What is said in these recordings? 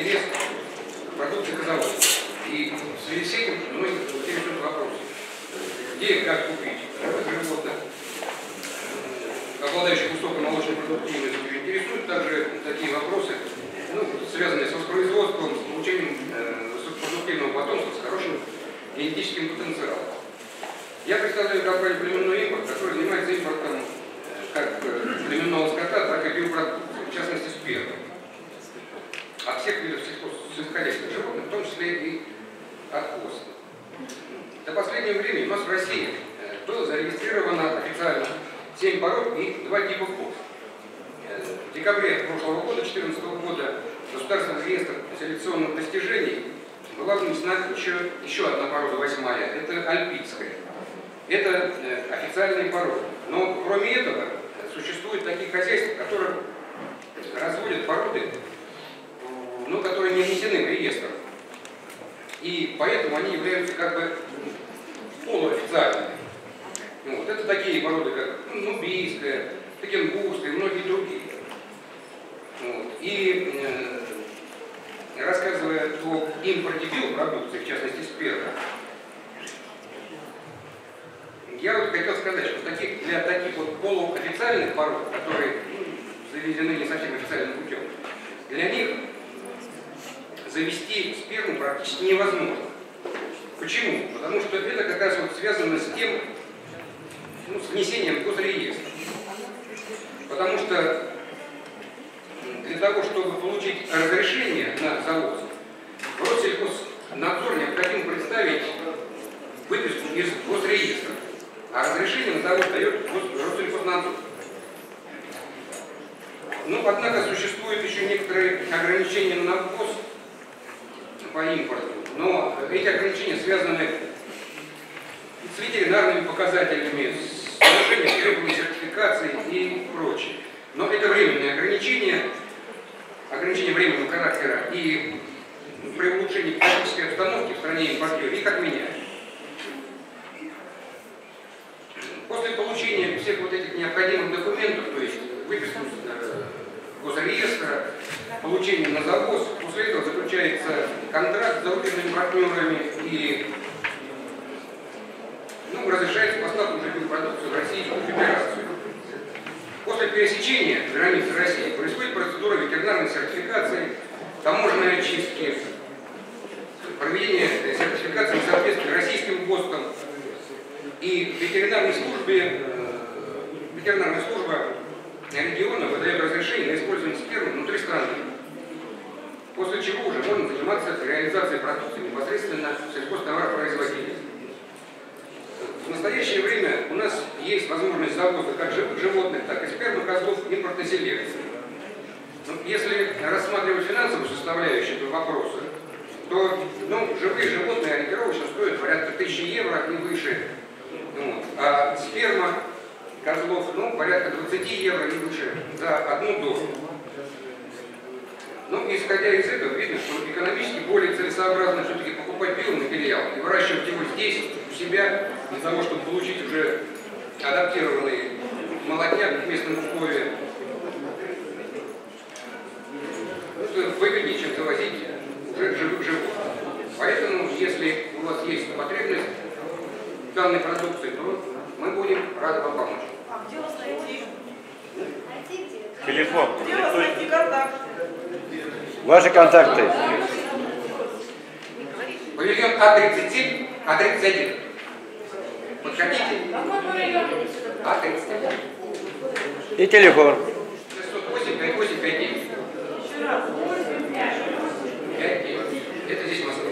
интерес продукции казалось. И в связи с этим носит интересный вопрос. Где и как купить? Ежегодно обладающих высокой молочной продуктивностью интересуют также такие вопросы, связанные с воспроизводством, с получением высокопродуктивного потомства с хорошим генетическим потенциалом. Я представляю компанию «Племенной импорт», которая занимается импортом как племенного скота, так и биопродукции, в частности спермы. От всех видов сельскохозяйственных животных, в том числе и от коз. До последнего времени у нас в России было зарегистрировано официально 7 пород и 2 типа коз. В декабре прошлого года, 2014 года, в Государственный реестр селекционных достижений была внесена еще одна порода, 8-я, это альпийская. Это официальные породы. Но кроме этого существуют такие хозяйства, которые разводят породы, которые не внесены в реестр. И поэтому они являются как бы полуофициальными. Это такие породы, как нубийская, тегенгурская и многие другие. И рассказывая о импорте биопродукции, в частности спермы, я хотел сказать, что для таких полуофициальных пород, которые завезены не совсем официальным путем, для них завести сперму практически невозможно. Почему? Потому что это как раз связано с тем, с внесением в госреестр. Потому что для того, чтобы получить разрешение на завоз, в Росельхознадзор необходимо представить выписку из госреестра. А разрешение на завод дает Росельхознадзор. Однако существуют еще некоторые ограничения на ввоз по импорту. Но эти ограничения связаны с ветеринарными показателями, с нарушением требований сертификации и прочее. Но это временные ограничения, ограничения временного характера, и при улучшении политической обстановки в стране импортера их отменяют. После получения всех этих необходимых документов, то есть выписку госреестра, получения на завоз, после этого заключается контракт с зарубежными партнерами и разрешается поставку живую продукцию в Российскую Федерацию. После пересечения границы России происходит процедура ветеринарной сертификации, таможенной очистки, проведение сертификации в соответствии с российским ГОСТом. И ветеринарная служба региона выдает разрешение на использование спермы внутри страны, после чего уже можно заниматься реализацией продукции непосредственно сельхозтоваропроизводителя. В настоящее время у нас есть возможность завоза как животных, так и спермы козлов импортной селекции. Если рассматривать финансовую составляющую этого вопроса, то живые животные ориентировочно стоят порядка 1000 евро и выше. А сперма козлов порядка 20 евро и выше за одну дозу. Исходя из этого, видно, что экономически более целесообразно все-таки покупать биоматериал и выращивать его здесь, у себя, для того, чтобы получить уже адаптированные молотняк к местным условиям. Это выгоднее, чем завозить уже живых животных. Поэтому, если у вас есть потребность данной продукции, то мы будем рады вам помочь. А где вас найти? Телефон. Где вас найти контакты? Ваши контакты. Павильон А37, А31. Подходите. Какой павильон? А31. И телефон. 608 58 59. Еще раз. 8 59. Это здесь Москва.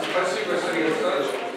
Спасибо, Сергей Александрович.